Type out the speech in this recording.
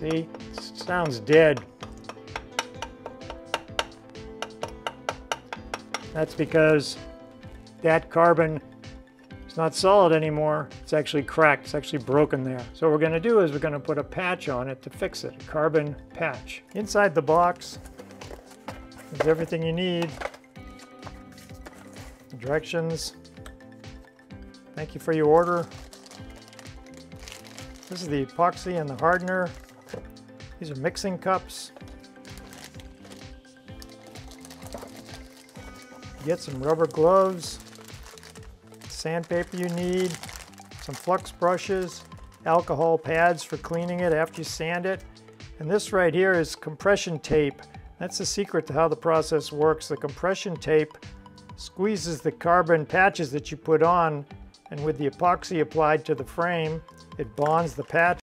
See, it sounds dead. That's because that carbon is not solid anymore. It's actually cracked, it's actually broken there. So what we're gonna do is we're gonna put a patch on it to fix it, a carbon patch. Inside the box is everything you need. Directions. Thank you for your order. This is the epoxy and the hardener. These are mixing cups. Get some rubber gloves, sandpaper you need, some flux brushes, alcohol pads for cleaning it after you sand it. And this right here is compression tape. That's the secret to how the process works. The compression tape squeezes the carbon patches that you put on, and with the epoxy applied to the frame, it bonds the patch.